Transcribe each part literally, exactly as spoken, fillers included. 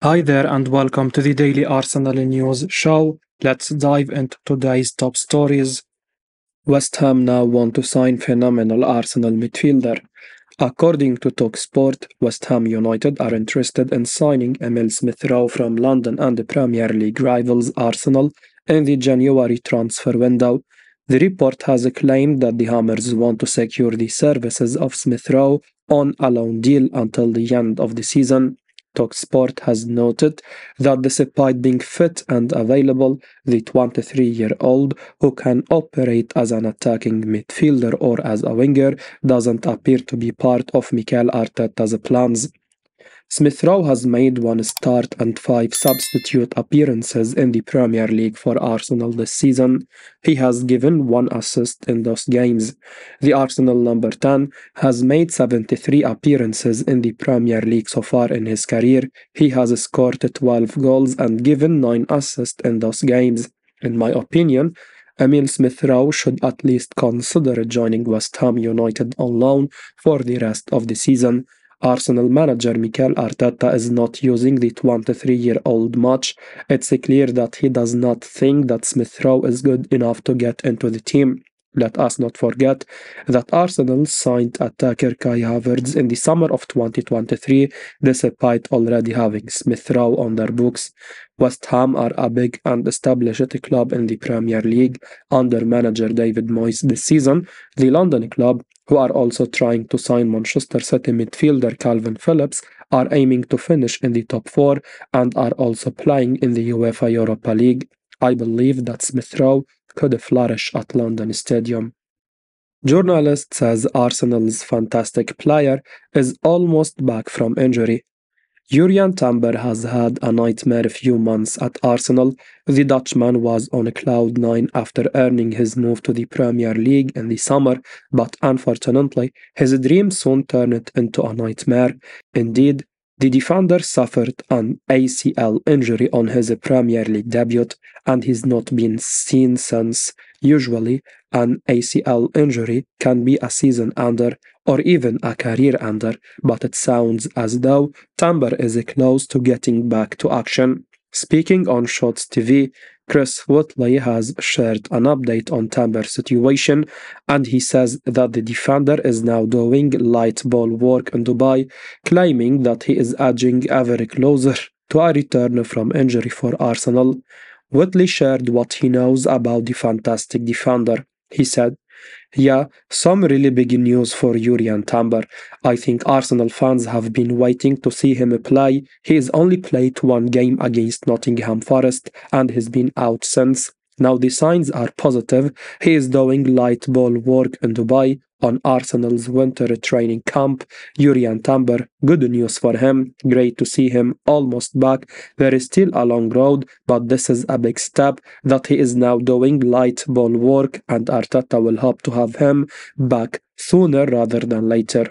Hi there and welcome to the Daily Arsenal News Show. Let's dive into today's top stories. West Ham now want to sign phenomenal Arsenal midfielder. According to talkSPORT, West Ham United are interested in signing Emile Smith Rowe from London and the Premier League rivals Arsenal in the January transfer window. The report has claimed that the Hammers want to secure the services of Smith Rowe on a loan deal until the end of the season. talkSPORT has noted that despite being fit and available, the twenty-three-year-old, who can operate as an attacking midfielder or as a winger, doesn't appear to be part of Mikel Arteta's plans. Smith Rowe has made one start and five substitute appearances in the Premier League for Arsenal this season. He has given one assist in those games. The Arsenal number ten has made seventy-three appearances in the Premier League so far in his career. He has scored twelve goals and given nine assists in those games. In my opinion, Emile Smith Rowe should at least consider joining West Ham United on loan for the rest of the season. Arsenal manager Mikel Arteta is not using the twenty-three-year-old much. It's clear that he does not think that Smith Rowe is good enough to get into the team. Let us not forget that Arsenal signed attacker Kai Havertz in the summer of twenty twenty-three, despite already having Smith Rowe on their books. West Ham are a big and established club in the Premier League. Under manager David Moyes this season, the London club, who are also trying to sign Manchester City midfielder Calvin Phillips, are aiming to finish in the top four and are also playing in the UEFA Europa League. I believe that Smith Rowe could flourish at London Stadium. Journalist says Arsenal's fantastic player is almost back from injury. Jurrien Timber has had a nightmare few months at Arsenal. The Dutchman was on a cloud nine after earning his move to the Premier League in the summer, but unfortunately, his dream soon turned into a nightmare. Indeed, the defender suffered an A C L injury on his Premier League debut, and he's not been seen since. Usually, an A C L injury can be a season-ender or even a career-ender, but it sounds as though Timber is close to getting back to action. Speaking on Shots T V, Chris Wheatley has shared an update on Timber's situation, and he says that the defender is now doing light ball work in Dubai, claiming that he is edging ever closer to a return from injury for Arsenal. Wheatley shared what he knows about the fantastic defender. He said, "Yeah, some really big news for Jurrien Timber. I think Arsenal fans have been waiting to see him play. He has only played one game against Nottingham Forest and has been out since. Now the signs are positive. He is doing light ball work in Dubai on Arsenal's winter training camp. Jurrien Timber, good news for him. Great to see him almost back. There is still a long road, but this is a big step that he is now doing light ball work, and Arteta will hope to have him back sooner rather than later."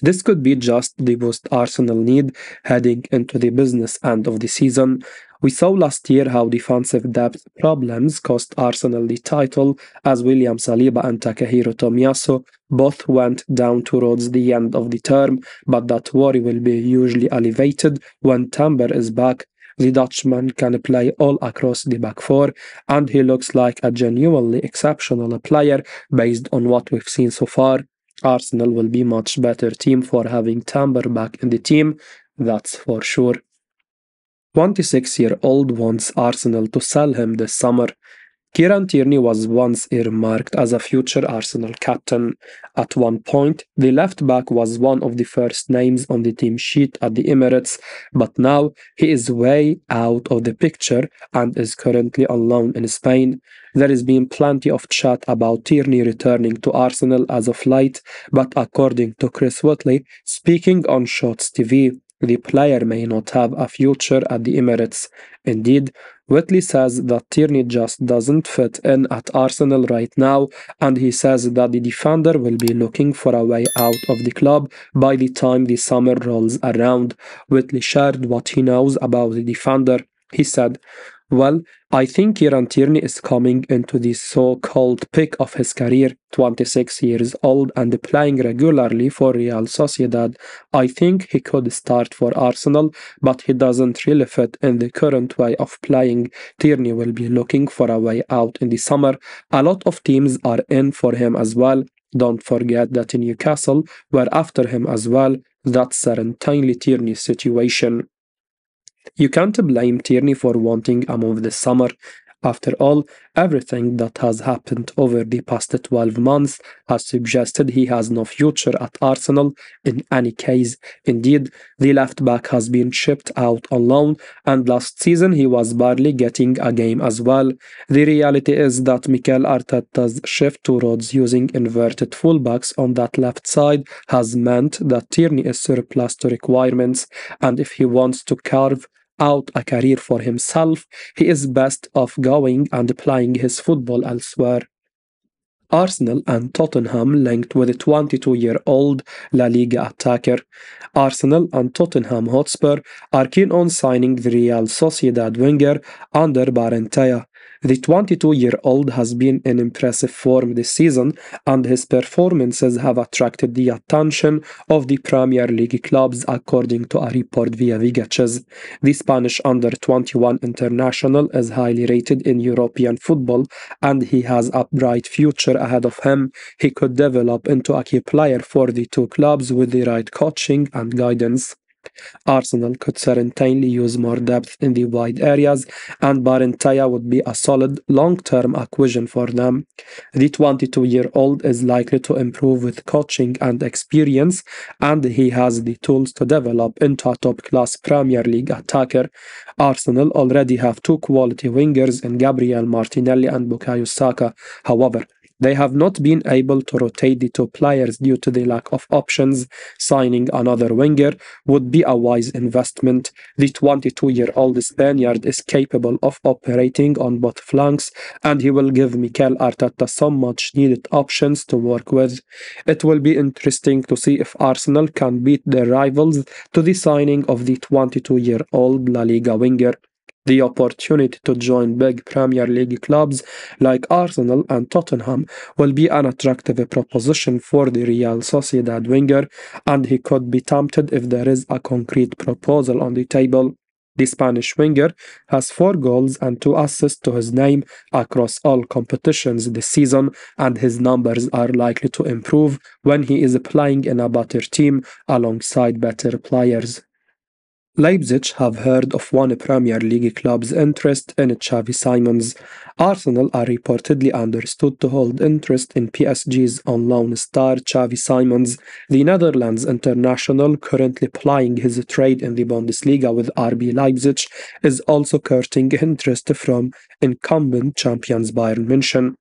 This could be just the boost Arsenal need heading into the business end of the season. We saw last year how defensive depth problems cost Arsenal the title, as William Saliba and Takehiro Tomiyasu both went down towards the end of the term, but that worry will be hugely alleviated when Timber is back. The Dutchman can play all across the back four, and he looks like a genuinely exceptional player based on what we've seen so far. Arsenal will be a much better team for having Timber back in the team, that's for sure. twenty-six-year-old wants Arsenal to sell him this summer. Kieran Tierney was once earmarked as a future Arsenal captain. At one point, the left-back was one of the first names on the team sheet at the Emirates, but now he is way out of the picture and is currently on loan in Spain. There has been plenty of chat about Tierney returning to Arsenal as of late, but according to Chris Wheatley, speaking on Shots T V, the player may not have a future at the Emirates. Indeed, Wheatley says that Tierney just doesn't fit in at Arsenal right now, and he says that the defender will be looking for a way out of the club by the time the summer rolls around. Wheatley shared what he knows about the defender. He said, Well, I think Kieran Tierney is coming into the so-called peak of his career, twenty-six years old and playing regularly for Real Sociedad. I think he could start for Arsenal, but he doesn't really fit in the current way of playing. Tierney will be looking for a way out in the summer. A lot of teams are in for him as well. Don't forget that Newcastle were after him as well. That's certainly Tierney's situation. You can't blame Tierney for wanting a move this summer. After all, everything that has happened over the past twelve months has suggested he has no future at Arsenal in any case. Indeed, the left-back has been shipped out on loan, and last season he was barely getting a game as well. The reality is that Mikel Arteta's shift towards using inverted fullbacks on that left side has meant that Tierney is surplus to requirements, and if he wants to carve out a career for himself, he is best off going and playing his football elsewhere. Arsenal and Tottenham linked with a twenty-two-year-old La Liga attacker. Arsenal and Tottenham Hotspur are keen on signing the Real Sociedad winger Ander Barrenetxea. The twenty-two-year-old has been in impressive form this season, and his performances have attracted the attention of the Premier League clubs, according to a report via Vigaches. The Spanish under twenty-one international is highly rated in European football, and he has a bright future ahead of him. He could develop into a key player for the two clubs with the right coaching and guidance. Arsenal could certainly use more depth in the wide areas, and Barrenetxea would be a solid long-term acquisition for them. The twenty-two-year-old is likely to improve with coaching and experience, and he has the tools to develop into a top-class Premier League attacker. Arsenal already have two quality wingers in Gabriel Martinelli and Bukayo Saka. However, they have not been able to rotate the two players due to the lack of options. Signing another winger would be a wise investment. The twenty-two-year-old Spaniard is capable of operating on both flanks, and he will give Mikel Arteta some much-needed options to work with. It will be interesting to see if Arsenal can beat their rivals to the signing of the twenty-two-year-old La Liga winger. The opportunity to join big Premier League clubs like Arsenal and Tottenham will be an attractive proposition for the Real Sociedad winger, and he could be tempted if there is a concrete proposal on the table. The Spanish winger has four goals and two assists to his name across all competitions this season, and his numbers are likely to improve when he is playing in a better team alongside better players. Leipzig have heard of one Premier League club's interest in Xavi Simons. Arsenal are reportedly understood to hold interest in P S G's on-loan star Xavi Simons. The Netherlands international, currently plying his trade in the Bundesliga with R B Leipzig, is also courting interest from incumbent champions Bayern München.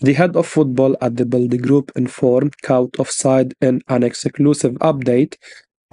The head of football at the BILD group informed CaughtOffside in an exclusive update,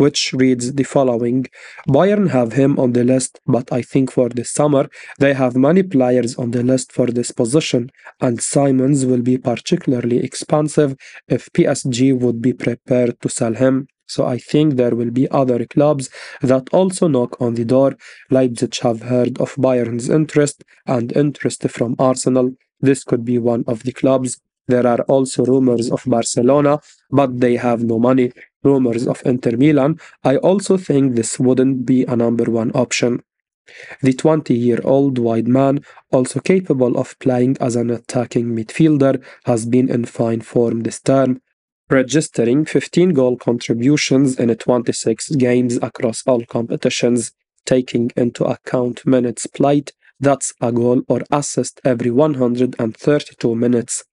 which reads the following. Bayern have him on the list, but I think for this summer they have many players on the list for this position, and Simons will be particularly expensive if P S G would be prepared to sell him. So I think there will be other clubs that also knock on the door. Leipzig have heard of Bayern's interest and interest from Arsenal. This could be one of the clubs. There are also rumors of Barcelona, but they have no money. Rumors of Inter Milan. I also think this wouldn't be a number one option. The twenty-year-old wide man, also capable of playing as an attacking midfielder, has been in fine form this term, registering fifteen goal contributions in twenty-six games across all competitions. Taking into account minutes played, that's a goal or assist every one hundred thirty-two minutes.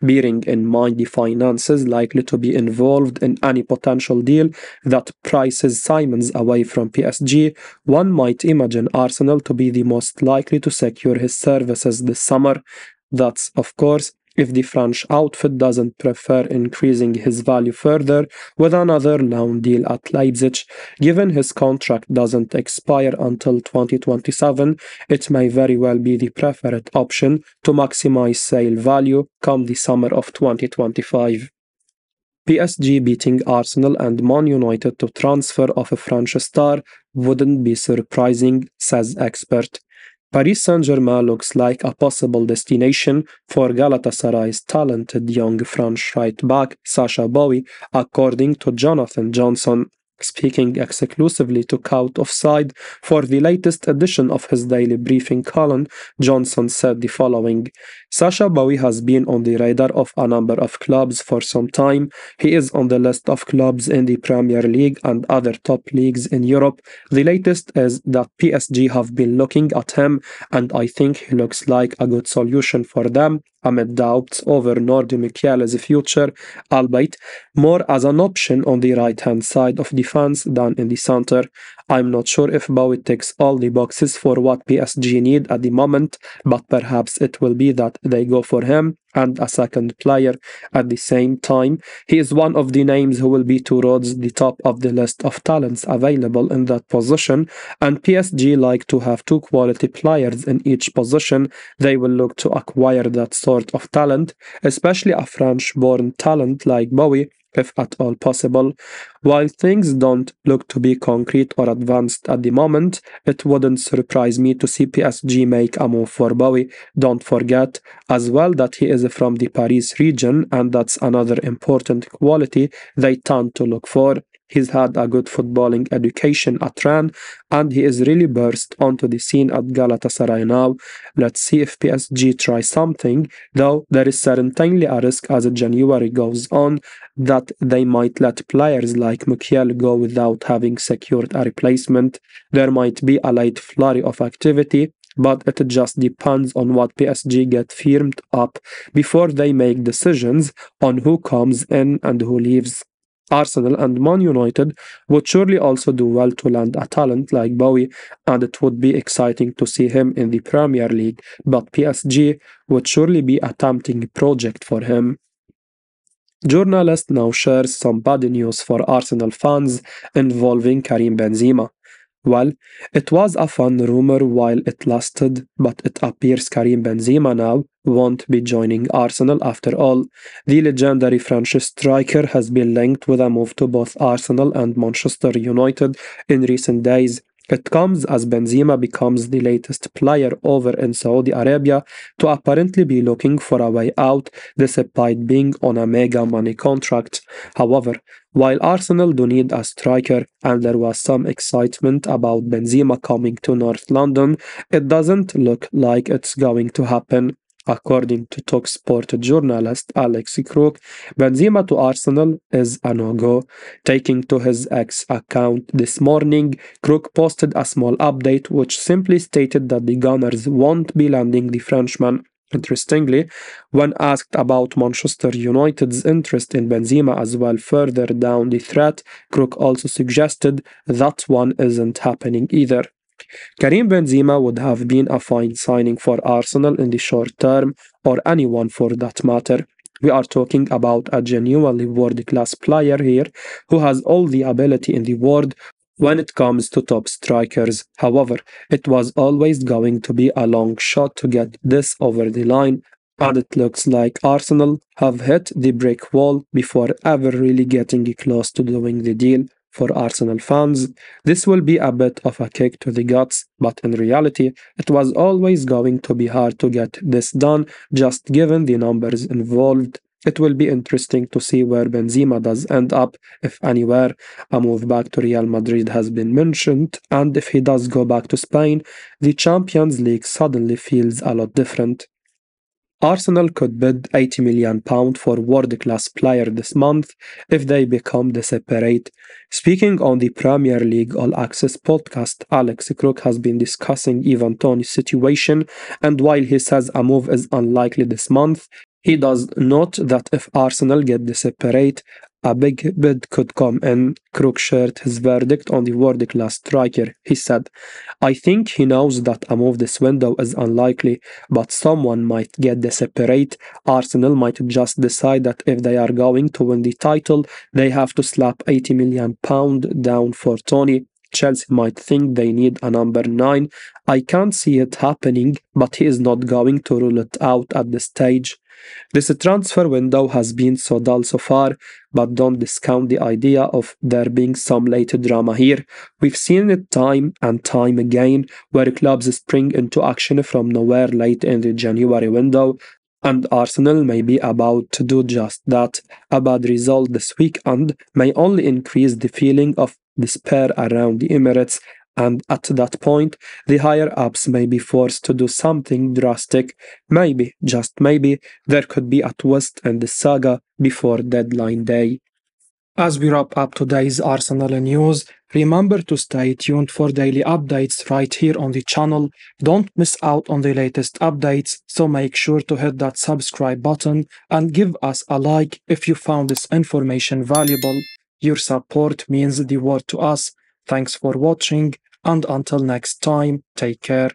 Bearing in mind the finances likely to be involved in any potential deal that prices Simons away from P S G, one might imagine Arsenal to be the most likely to secure his services this summer. That's, of course, if the French outfit doesn't prefer increasing his value further with another loan deal at Leipzig. Given his contract doesn't expire until twenty twenty-seven, it may very well be the preferred option to maximize sale value come the summer of twenty twenty-five. P S G beating Arsenal and Man United to transfer of a French star wouldn't be surprising, says expert. Paris Saint-Germain looks like a possible destination for Galatasaray's talented young French right-back Sacha Boey, according to Jonathan Johnson, speaking exclusively to CaughtOffside for the latest edition of his daily briefing column. Johnson said the following: Sacha Boey has been on the radar of a number of clubs for some time. He is on the list of clubs in the Premier League and other top leagues in Europe. The latest is that P S G have been looking at him, and I think he looks like a good solution for them, amid doubts over Nordi Michele's future, albeit more as an option on the right-hand side of defense than in the center. I'm not sure if Boey ticks all the boxes for what P S G need at the moment, but perhaps it will be that they go for him and a second player at the same time. He is one of the names who will be towards the top of the list of talents available in that position, and P S G like to have two quality players in each position. They will look to acquire that sort of talent, especially a French-born talent like Boey, if at all possible. While things don't look to be concrete or advanced at the moment, it wouldn't surprise me to see P S G make a move for Boey. Don't forget as well that he is from the Paris region, and that's another important quality they tend to look for. He's had a good footballing education at Rennes, and he is really burst onto the scene at Galatasaray now. Let's see if P S G try something, though there is certainly a risk as January goes on that they might let players like Mikel go without having secured a replacement. There might be a late flurry of activity, but it just depends on what P S G get firmed up before they make decisions on who comes in and who leaves. Arsenal and Man United would surely also do well to land a talent like Boey, and it would be exciting to see him in the Premier League, but P S G would surely be a tempting project for him. Journalist now shares some bad news for Arsenal fans involving Karim Benzema. Well, it was a fun rumor while it lasted, but it appears Karim Benzema now won't be joining Arsenal after all. The legendary French striker has been linked with a move to both Arsenal and Manchester United in recent days. It comes as Benzema becomes the latest player over in Saudi Arabia to apparently be looking for a way out, despite being on a mega money contract. However, while Arsenal do need a striker, and there was some excitement about Benzema coming to North London, it doesn't look like it's going to happen. According to talkSPORT journalist Alex Crook, Benzema to Arsenal is a no-go. Taking to his X account this morning, Crook posted a small update which simply stated that the Gunners won't be landing the Frenchman. Interestingly, when asked about Manchester United's interest in Benzema as well further down the thread, Crook also suggested that one isn't happening either. Karim Benzema would have been a fine signing for Arsenal in the short term, or anyone for that matter. We are talking about a genuinely world-class player here who has all the ability in the world when it comes to top strikers. However, it was always going to be a long shot to get this over the line, and it looks like Arsenal have hit the brick wall before ever really getting close to doing the deal. For Arsenal fans, this will be a bit of a kick to the guts, but in reality, it was always going to be hard to get this done, just given the numbers involved. It will be interesting to see where Benzema does end up, if anywhere. A move back to Real Madrid has been mentioned, and if he does go back to Spain, the Champions League suddenly feels a lot different. Arsenal could bid eighty million pounds for world-class player this month if they become desperate. Speaking on the Premier League All Access podcast, Alex Crook has been discussing Ivan Toney's situation, and while he says a move is unlikely this month, he does note that if Arsenal get desperate, a big bid could come in. Crook shared his verdict on the world-class striker. He said, I think he knows that a move this window is unlikely, but someone might get desperate. Arsenal might just decide that if they are going to win the title, they have to slap eighty million pounds down for Toney. Chelsea might think they need a number nine. I can't see it happening, but he is not going to rule it out at this stage. This transfer window has been so dull so far, but don't discount the idea of there being some later drama here. We've seen it time and time again, where clubs spring into action from nowhere late in the January window, and Arsenal may be about to do just that. A bad result this weekend may only increase the feeling of despair around the Emirates, and at that point, the higher-ups may be forced to do something drastic. Maybe, just maybe, there could be a twist in the saga before deadline day. As we wrap up today's Arsenal news, remember to stay tuned for daily updates right here on the channel. Don't miss out on the latest updates, so make sure to hit that subscribe button and give us a like if you found this information valuable. Your support means the world to us. Thanks for watching, and until next time, take care.